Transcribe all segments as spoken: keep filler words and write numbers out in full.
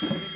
You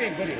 What?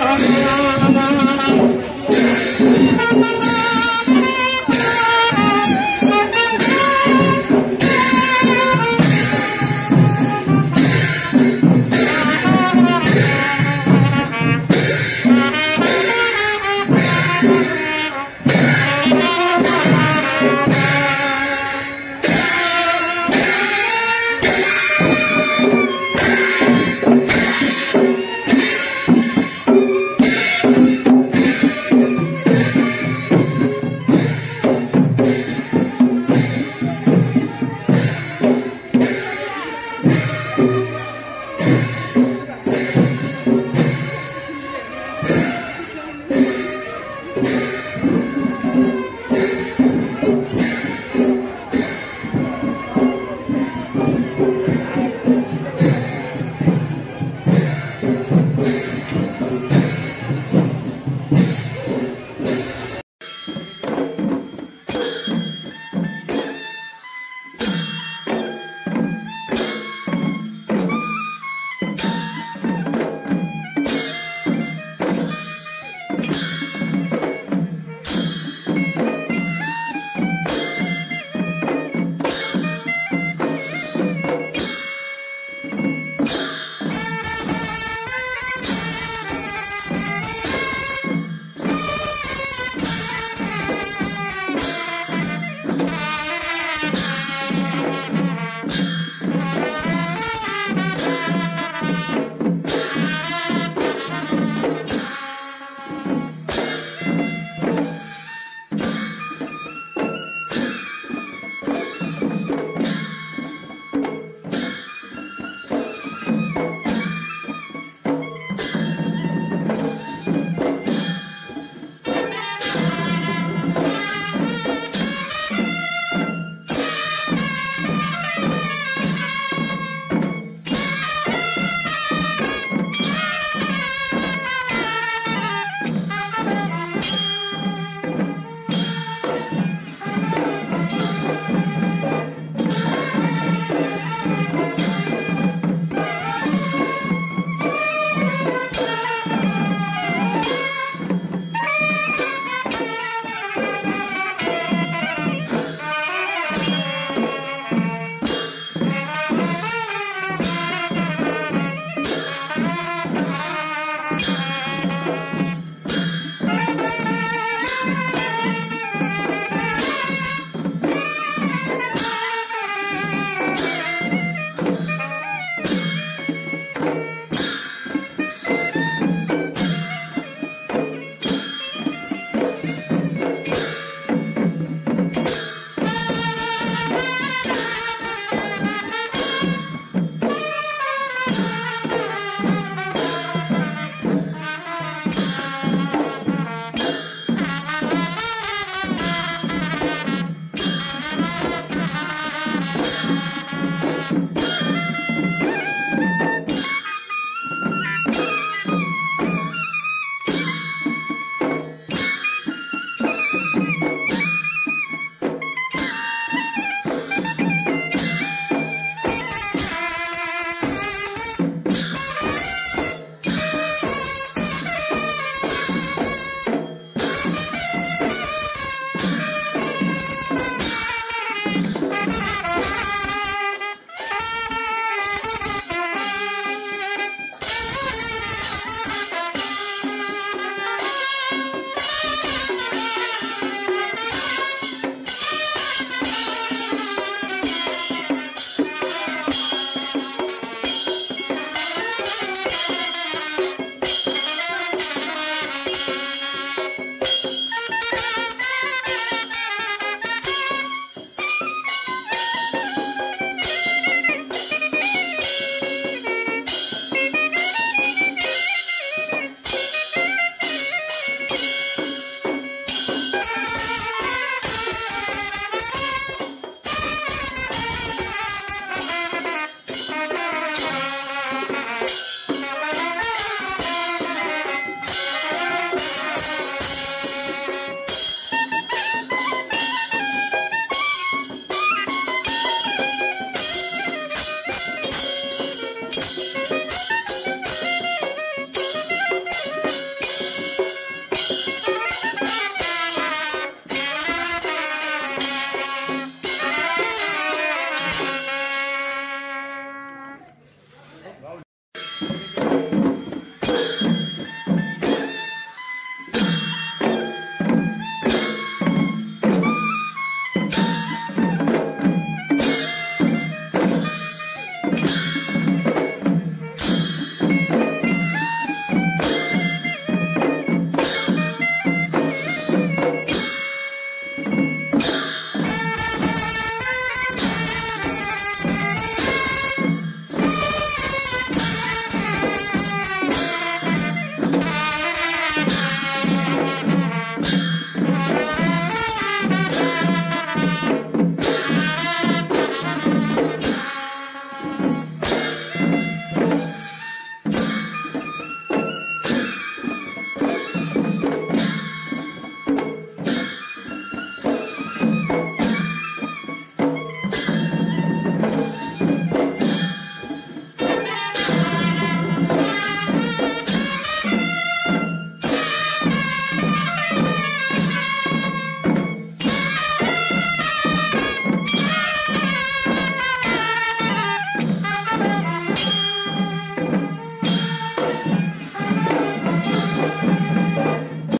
What is it?